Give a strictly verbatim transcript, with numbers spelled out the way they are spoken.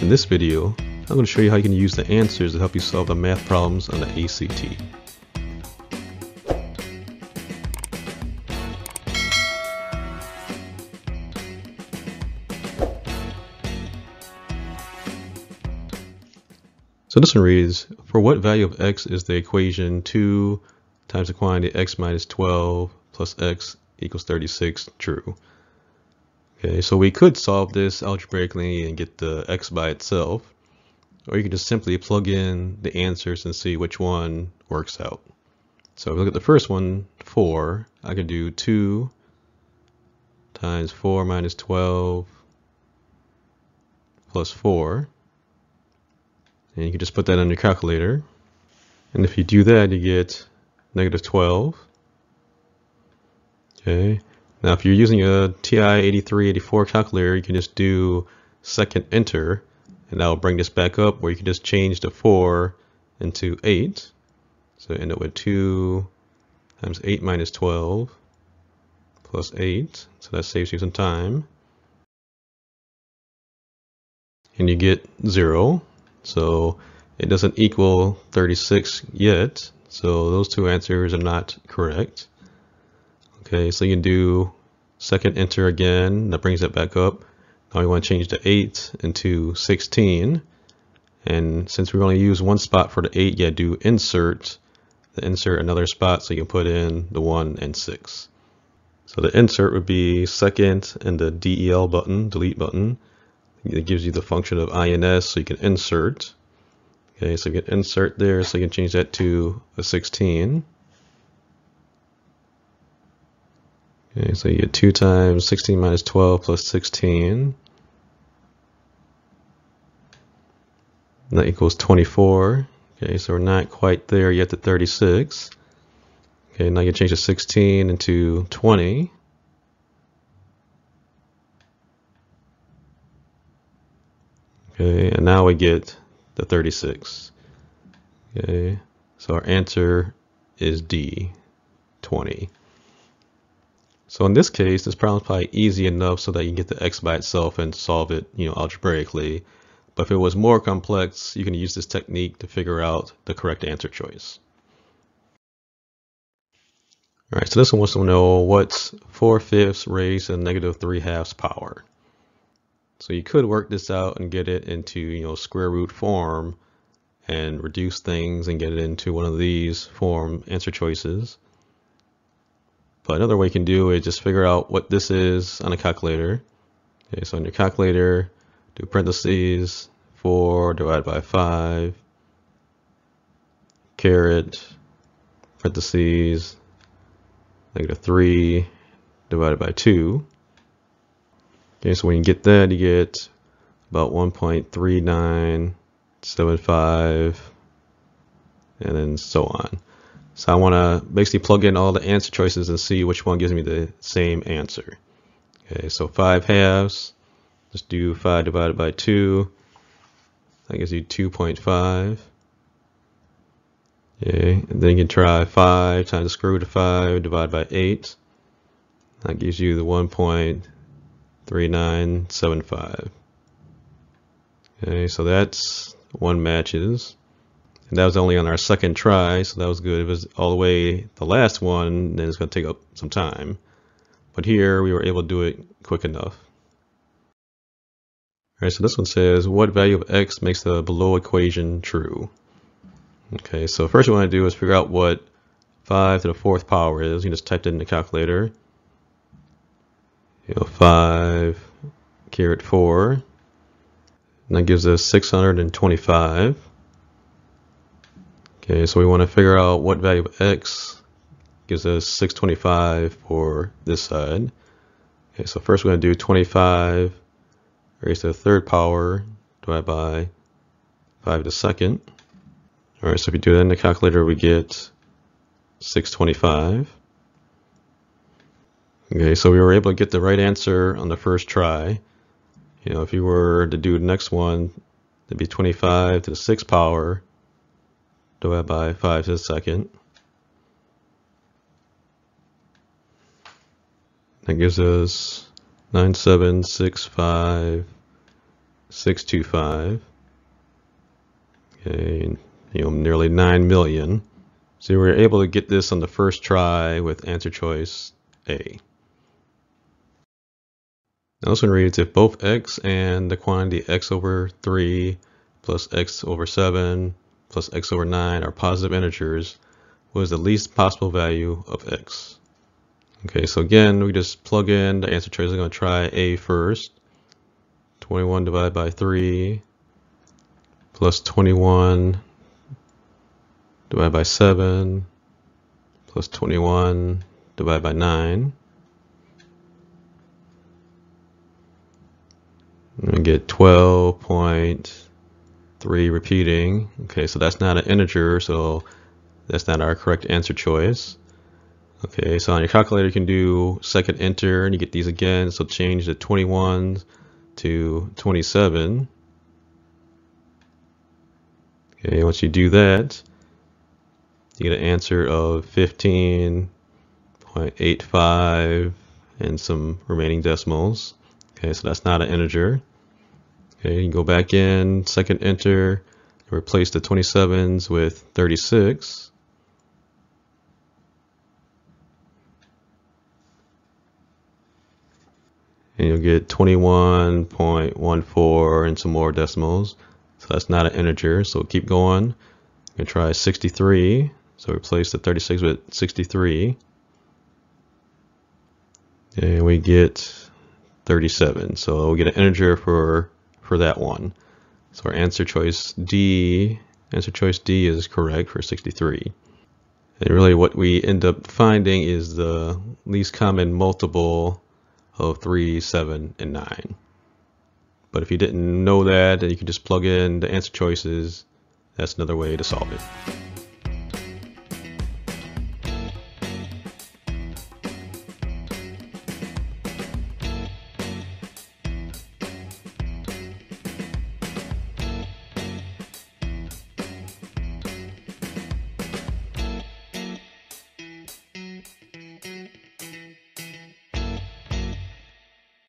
In this video, I'm going to show you how you can use the answers to help you solve the math problems on the A C T. So this one reads, for what value of x is the equation two times the quantity x minus twelve plus x equals thirty-six true? Okay, so we could solve this algebraically and get the x by itself, or you can just simply plug in the answers and see which one works out. So if we look at the first one, four, I can do two times four minus twelve plus four. And you can just put that on your calculator. And if you do that, you get negative twelve. Okay. Now, if you're using a T I eighty-three, eighty-four calculator, you can just do second enter, and that'll bring this back up, where you can just change the four into eight. So end up with two times eight minus twelve plus eight. So that saves you some time. And you get zero. So it doesn't equal thirty-six yet. So those two answers are not correct. Okay, so you can do second enter again, that brings it back up. Now we want to change the eight into sixteen. And since we only use one spot for the eight, you gotta do insert, the insert another spot so you can put in the one and six. So the insert would be second and the del button, delete button. It gives you the function of ins, so you can insert. Okay, so you can insert there, so you can change that to a sixteen. Okay, so you get two times sixteen minus twelve plus sixteen. And that equals twenty-four. Okay, so we're not quite there yet to thirty-six. Okay, now you can change the sixteen into twenty. Okay, and now we get the thirty-six. Okay, so our answer is D, twenty. So in this case, this problem is probably easy enough so that you can get the x by itself and solve it, you know, algebraically. But if it was more complex, you can use this technique to figure out the correct answer choice. All right, so this one wants to know what's four fifths raised to the negative three halves power. So you could work this out and get it into, you know, square root form and reduce things and get it into one of these form answer choices. But another way you can do is just figure out what this is on a calculator. Okay, so on your calculator, do parentheses, four divided by five, caret, parentheses, negative three divided by two. Okay, so when you get that, you get about one point three nine seven five, and then so on. So I want to basically plug in all the answer choices and see which one gives me the same answer. Okay, so five halves, just do five divided by two. That gives you two point five. Okay, and then you can try five times the square root of five divided by eight. That gives you the one point three nine seven five. Okay, so that's one matches. And that was only on our second try, so that was good. If it was all the way the last one, then it's going to take up some time. But here we were able to do it quick enough. All right, so this one says, what value of x makes the below equation true? Okay, so first we want to do is figure out what five to the fourth power is. You just type it in the calculator. You know, five caret four, and that gives us six hundred twenty-five. Okay, so we want to figure out what value of x gives us six hundred twenty-five for this side. Okay, so first we're going to do twenty-five raised to the third power divided by five to the second. All right, so if you do that in the calculator, we get six hundred twenty-five. Okay, so we were able to get the right answer on the first try. You know, if you were to do the next one, it'd be twenty-five to the sixth power divided by five to the second. That gives us nine seven six five six two five. Okay, you know, nearly nine million. So we were able to get this on the first try with answer choice A. Now this one reads, if both x and the quantity x over three plus x over seven plus x over nine are positive integers, what is the least possible value of x? Okay, so again, we just plug in the answer choice. I'm going to try A first. twenty-one divided by three plus twenty-one divided by seven plus twenty-one divided by nine. I'm going to get twelve point three repeating. Okay, so that's not an integer, so that's not our correct answer choice. Okay, so on your calculator you can do second enter and you get these again, so change the twenty-one to twenty-seven. Okay, once you do that, you get an answer of fifteen point eight five and some remaining decimals. Okay, so that's not an integer. Okay, you can go back in, second enter, and replace the twenty-sevens with thirty-six. And you'll get twenty-one point one four and some more decimals. So that's not an integer, so keep going. I'm going to try sixty-three, so replace the thirty-six with sixty-three. And we get thirty-seven, so we get an integer for for that one. So our answer choice D, answer choice D is correct for sixty-three. And really what we end up finding is the least common multiple of three, seven, and nine. But if you didn't know that, then you can just plug in the answer choices. That's another way to solve it.